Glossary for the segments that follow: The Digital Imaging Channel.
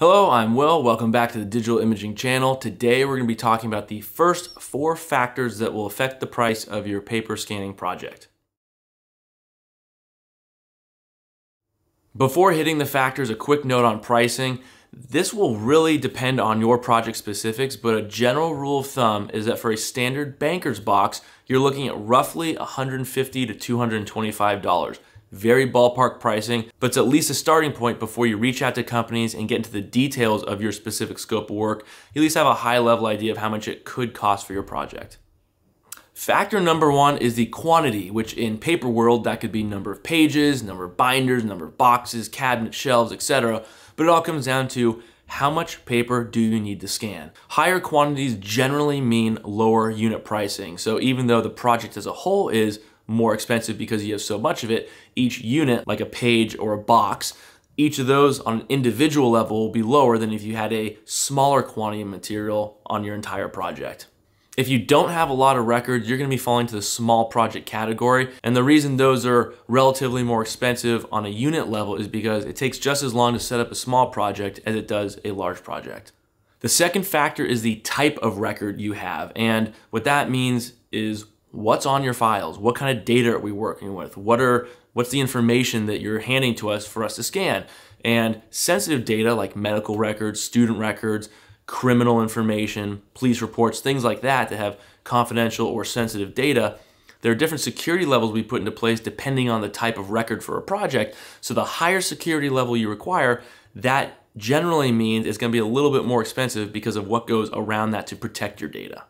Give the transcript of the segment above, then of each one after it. Hello, I'm Will. Welcome back to the Digital Imaging Channel. Today we're going to be talking about the first 4 factors that will affect the price of your paper scanning project. Before hitting the factors, a quick note on pricing. This will really depend on your project specifics, but a general rule of thumb is that for a standard banker's box, you're looking at roughly $150 to $225. Very ballpark pricing, but it's at least a starting point before you reach out to companies and get into the details of your specific scope of work. You at least have a high level idea of how much it could cost for your project. Factor number 1 is the quantity, which in paper world, that could be number of pages, number of binders, number of boxes, cabinet shelves, etc. But it all comes down to how much paper do you need to scan? Higher quantities generally mean lower unit pricing. So even though the project as a whole is more expensive because you have so much of it, each unit, like a page or a box, each of those on an individual level will be lower than if you had a smaller quantity of material on your entire project. If you don't have a lot of records, you're gonna be falling to the small project category. And the reason those are relatively more expensive on a unit level is because it takes just as long to set up a small project as it does a large project. The second factor is the type of record you have. And what that means is what's on your files? What kind of data are we working with? What's the information that you're handing to us for us to scan? And sensitive data like medical records, student records, criminal information, police reports, things like that that have confidential or sensitive data, there are different security levels we put into place depending on the type of record for a project. So the higher security level you require, that generally means it's going to be a little bit more expensive because of what goes around that to protect your data.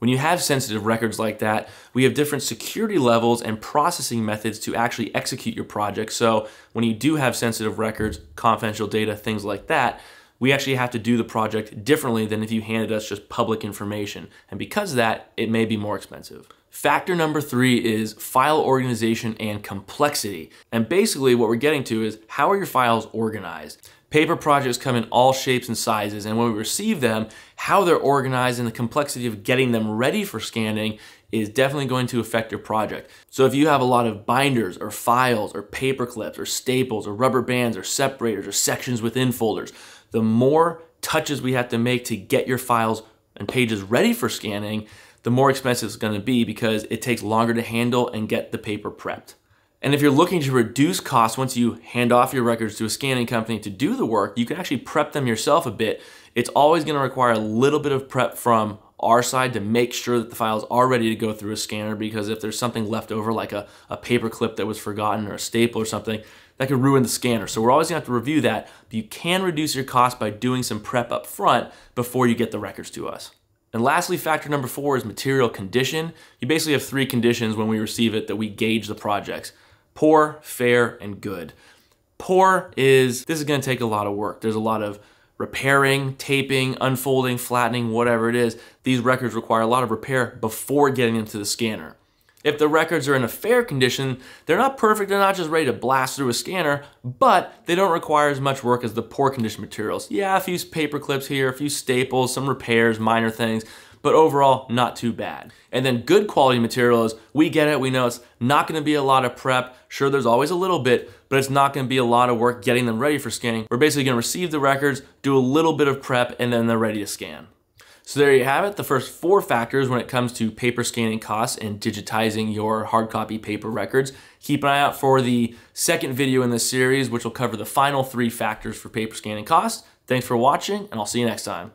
When you have sensitive records like that, we have different security levels and processing methods to actually execute your project. So when you do have sensitive records, confidential data, things like that, we actually have to do the project differently than if you handed us just public information. And because of that, it may be more expensive. Factor number 3 is file organization and complexity. And basically what we're getting to is how are your files organized? Paper projects come in all shapes and sizes, and when we receive them, how they're organized and the complexity of getting them ready for scanning is definitely going to affect your project. So if you have a lot of binders or files or paper clips or staples or rubber bands or separators or sections within folders, the more touches we have to make to get your files and pages ready for scanning, the more expensive it's going to be because it takes longer to handle and get the paper prepped. And if you're looking to reduce costs once you hand off your records to a scanning company to do the work, you can actually prep them yourself a bit. It's always going to require a little bit of prep from our side to make sure that the files are ready to go through a scanner, because if there's something left over like a paper clip that was forgotten or a staple or something, that could ruin the scanner. So we're always gonna have to review that, but you can reduce your cost by doing some prep up front before you get the records to us. And lastly, factor number 4 is material condition. You basically have 3 conditions when we receive it that we gauge the projects: poor, fair, and good. Poor is, this is gonna take a lot of work. There's a lot of repairing, taping, unfolding, flattening, whatever it is. These records require a lot of repair before getting into the scanner. If the records are in a fair condition, they're not perfect, they're not just ready to blast through a scanner, but they don't require as much work as the poor condition materials. Yeah, a few paper clips here, a few staples, some repairs, minor things, but overall, not too bad. And then good quality material is, we get it, we know it's not gonna be a lot of prep. Sure, there's always a little bit, but it's not gonna be a lot of work getting them ready for scanning. We're basically gonna receive the records, do a little bit of prep, and then they're ready to scan. So there you have it, the first 4 factors when it comes to paper scanning costs and digitizing your hard copy paper records. Keep an eye out for the second video in this series, which will cover the final 3 factors for paper scanning costs. Thanks for watching, and I'll see you next time.